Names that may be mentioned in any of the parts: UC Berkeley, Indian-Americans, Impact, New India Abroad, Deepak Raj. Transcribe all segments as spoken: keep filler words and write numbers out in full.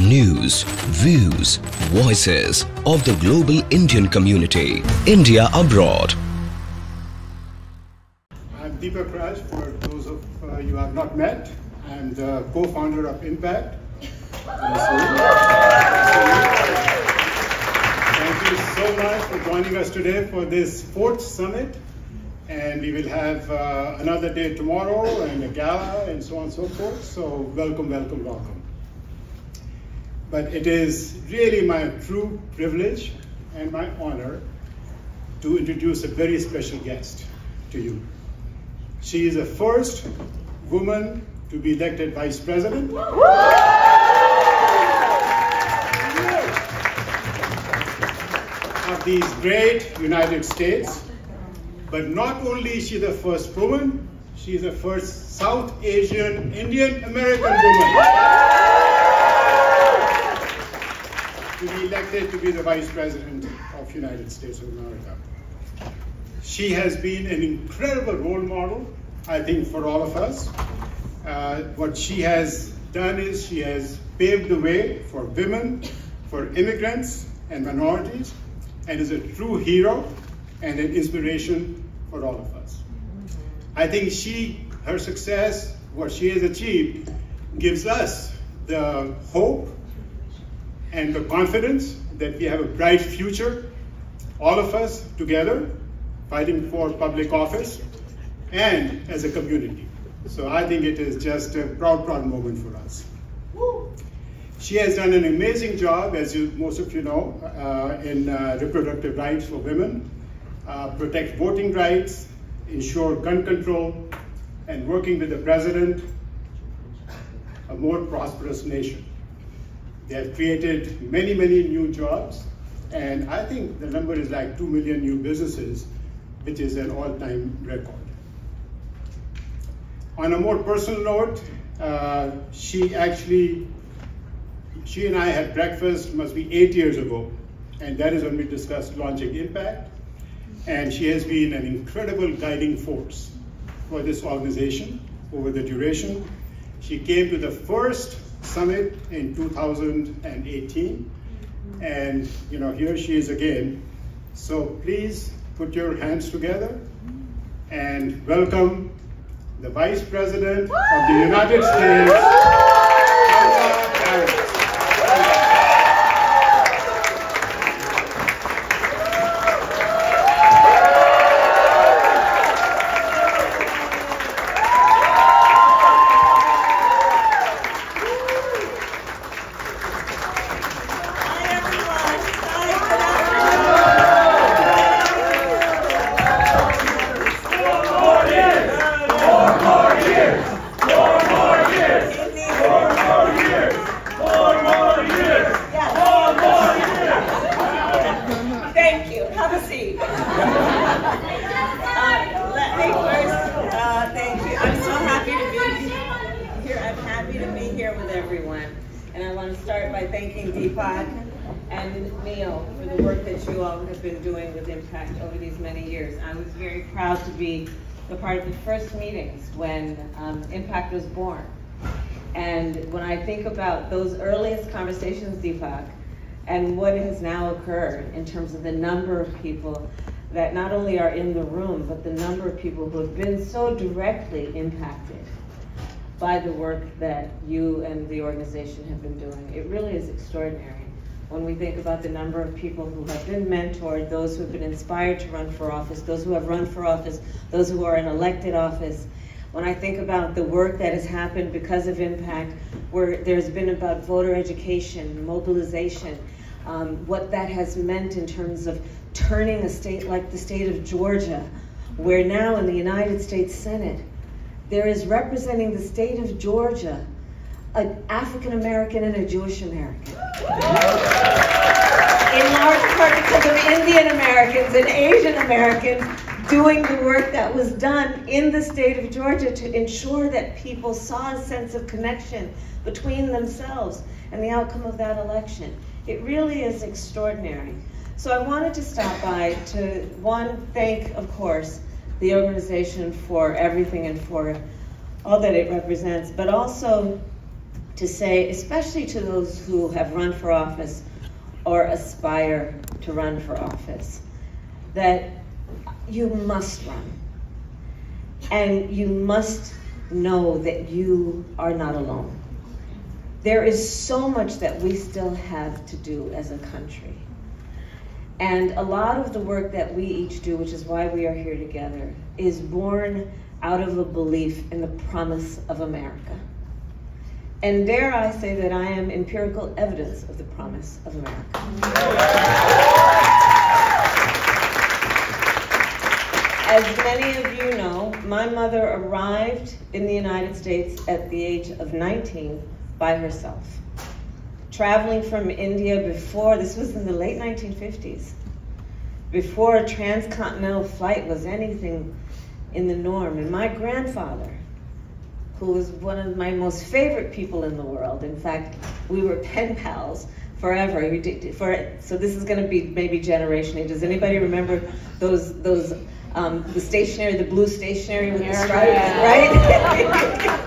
News, views, voices of the global Indian community. India Abroad. I'm Deepak Raj, for those of uh, you I've not met. I'm the co-founder of Impact. Thank you so much for joining us today for this fourth summit. And we will have uh, another day tomorrow and a gala and so on and so forth. So welcome, welcome, welcome. But it is really my true privilege and my honor to introduce a very special guest to you. She is the first woman to be elected vice president. Of these great United States. But not only is she the first woman, she is the first South Asian Indian American woman to be elected to be the Vice President of United States of America. She has been an incredible role model, I think, for all of us. Uh, what she has done is she has paved the way for women, for immigrants and minorities, and is a true hero and an inspiration for all of us. I think she, her success, what she has achieved, gives us the hope and the confidence that we have a bright future, all of us together, fighting for public office and as a community. So I think it is just a proud, proud moment for us. She has done an amazing job, as you, most of you know, uh, in uh, reproductive rights for women. Uh, protect voting rights, ensure gun control, and working with the president, a more prosperous nation. They have created many, many new jobs, and I think the number is like two million new businesses, which is an all-time record. On a more personal note, uh, she actually, she and I had breakfast, must be eight years ago, and that is when we discussed launching Impact. And she has been an incredible guiding force for this organization over the duration. She came to the first summit in two thousand eighteen. And you know, here she is again. So please put your hands together and welcome the Vice President of the United States. Was born. And when I think about those earliest conversations, Deepak, and what has now occurred in terms of the number of people that not only are in the room, but the number of people who have been so directly impacted by the work that you and the organization have been doing, it really is extraordinary. When we think about the number of people who have been mentored, those who have been inspired to run for office, those who have run for office, those who are in elected office, when I think about the work that has happened because of Impact, where there's been about voter education, mobilization, um, what that has meant in terms of turning a state like the state of Georgia, where now in the United States Senate, there is representing the state of Georgia, an African-American and a Jewish American. In large part because of Indian Americans and Asian Americans, doing the work that was done in the state of Georgia to ensure that people saw a sense of connection between themselves and the outcome of that election. It really is extraordinary. So I wanted to stop by to, one, thank, of course, the organization for everything and for all that it represents, but also to say, especially to those who have run for office or aspire to run for office, that you must run. And you must know that you are not alone. There is so much that we still have to do as a country. And a lot of the work that we each do, which is why we are here together, is born out of a belief in the promise of America. And dare I say that I am empirical evidence of the promise of America. As many of you know, my mother arrived in the United States at the age of nineteen by herself. Traveling from India before, this was in the late nineteen fifties, before a transcontinental flight was anything in the norm. And my grandfather, who was one of my most favorite people in the world. In fact, we were pen pals forever. We did, for, so this is gonna be maybe generation. Does anybody remember those, those um, the stationery, the blue stationery with the stripes, right?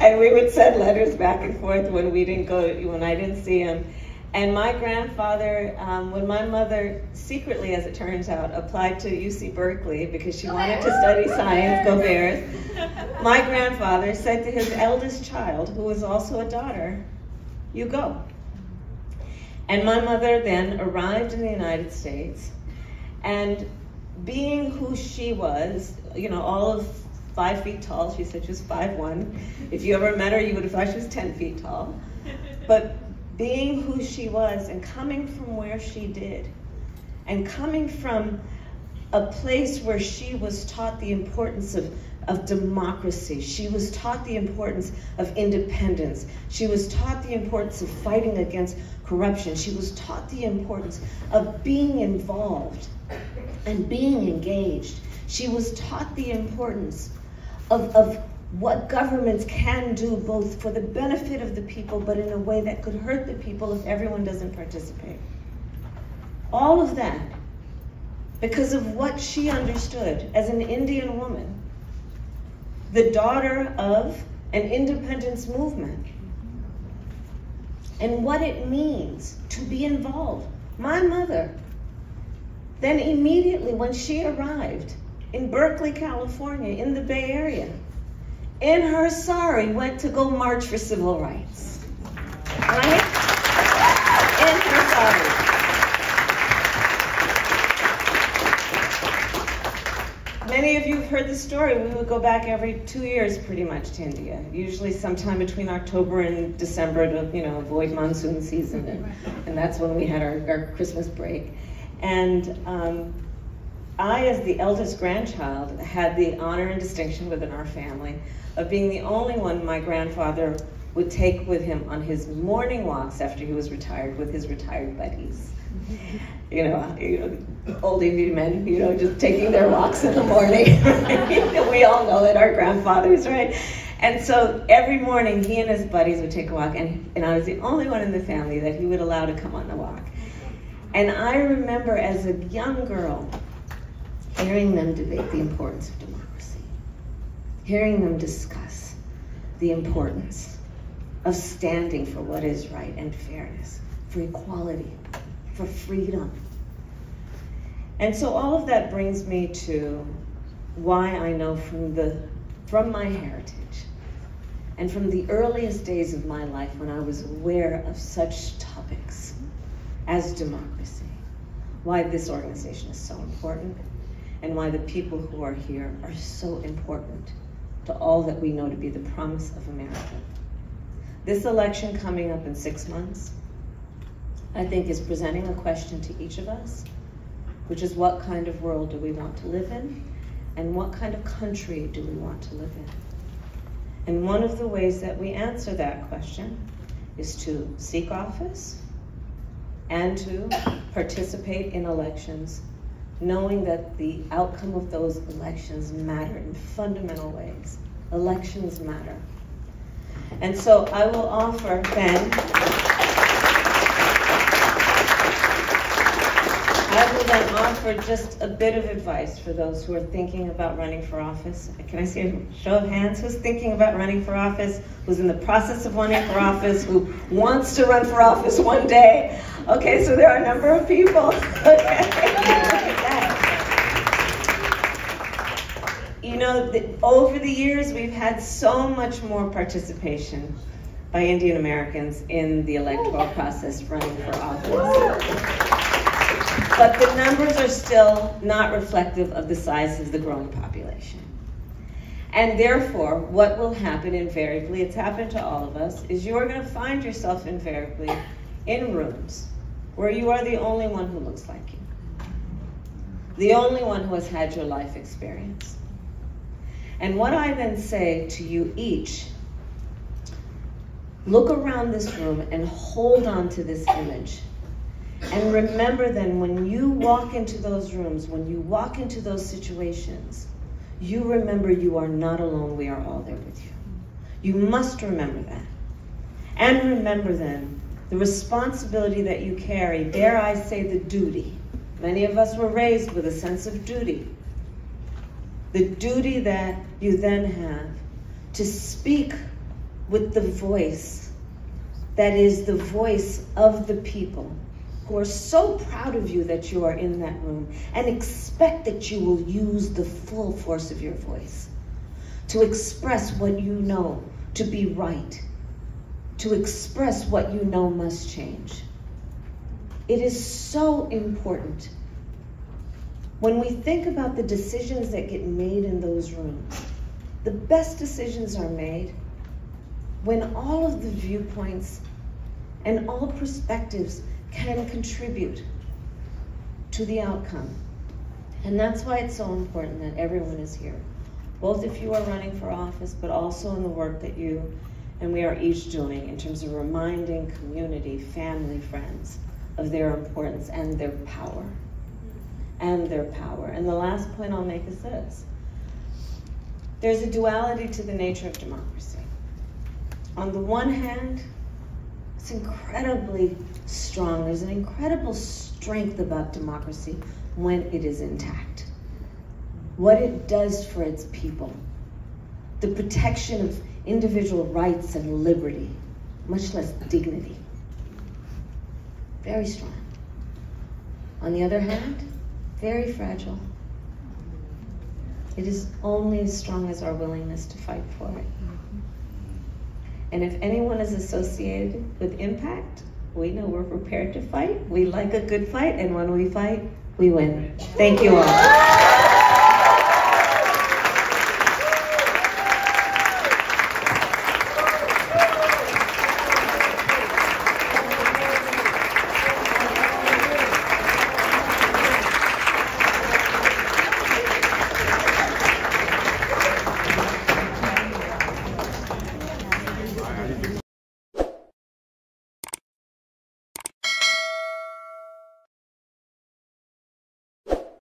And we would send letters back and forth when we didn't go, to, when I didn't see him. And my grandfather, um, when my mother secretly, as it turns out, applied to U C Berkeley because she wanted to study science, go Bears, my grandfather said to his eldest child, who was also a daughter, you go. And my mother then arrived in the United States, and being who she was, you know, all of five feet tall, she said she was five one. If you ever met her, you would have thought she was ten feet tall. But being who she was and coming from where she did and coming from a place where she was taught the importance of, of democracy. She was taught the importance of independence. She was taught the importance of fighting against corruption. She was taught the importance of being involved and being engaged. She was taught the importance of, of what governments can do both for the benefit of the people, but in a way that could hurt the people if everyone doesn't participate. All of that because of what she understood as an Indian woman, the daughter of an independence movement, and what it means to be involved. My mother, then immediately when she arrived in Berkeley, California, in the Bay Area, in her sari, went to go march for civil rights, right? In her sari. Many of you have heard the story. We would go back every two years pretty much to India, usually sometime between October and December to, you know, avoid monsoon season. And, and that's when we had our, our Christmas break. And um, I, as the eldest grandchild, had the honor and distinction within our family of being the only one my grandfather would take with him on his morning walks after he was retired with his retired buddies. You know, you know old Indian men, you know, just taking their walks in the morning. Right? We all know that our grandfathers, right? And so every morning he and his buddies would take a walk, and, and I was the only one in the family that he would allow to come on the walk. And I remember as a young girl, hearing them debate the importance of democracy, hearing them discuss the importance of standing for what is right and fairness, for equality, for freedom. And so all of that brings me to why I know from, the, from my heritage and from the earliest days of my life when I was aware of such topics as democracy, why this organization is so important and why the people who are here are so important to all that we know to be the promise of America. This election coming up in six months, I think, is presenting a question to each of us, which is what kind of world do we want to live in, and what kind of country do we want to live in? And one of the ways that we answer that question is to seek office and to participate in elections, knowing that the outcome of those elections matter in fundamental ways. Elections matter. And so I will offer, Ben, I I would like offer just a bit of advice for those who are thinking about running for office. Can I see a show of hands? Who's thinking about running for office? Who's in the process of running for office? Who wants to run for office one day? Okay, so there are a number of people. Okay. You know, the, over the years, we've had so much more participation by Indian Americans in the electoral process running for office. But the numbers are still not reflective of the size of the growing population. And therefore, what will happen invariably, it's happened to all of us, is you are going to find yourself invariably in rooms where you are the only one who looks like you, the only one who has had your life experience. And what I then say to you each, look around this room and hold on to this image. And remember then, when you walk into those rooms, when you walk into those situations, you remember you are not alone, we are all there with you. You must remember that. And remember then, the responsibility that you carry, dare I say the duty. Many of us were raised with a sense of duty. The duty that you then have to speak with the voice that is the voice of the people who are so proud of you that you are in that room, and expect that you will use the full force of your voice to express what you know to be right, to express what you know must change. It is so important. When we think about the decisions that get made in those rooms, the best decisions are made when all of the viewpoints and all perspectives can contribute to the outcome. And that's why it's so important that everyone is here, both if you are running for office, but also in the work that you and we are each doing in terms of reminding community, family, friends of their importance and their power, and their power. And the last point I'll make is this. There's a duality to the nature of democracy. On the one hand, it's incredibly strong. There's an incredible strength about democracy when it is intact. What it does for its people, the protection of individual rights and liberty, much less dignity. Very strong. On the other hand, very fragile. It is only as strong as our willingness to fight for it. And if anyone is associated with Impact, we know we're prepared to fight. We like a good fight, and when we fight, we win. Thank you all.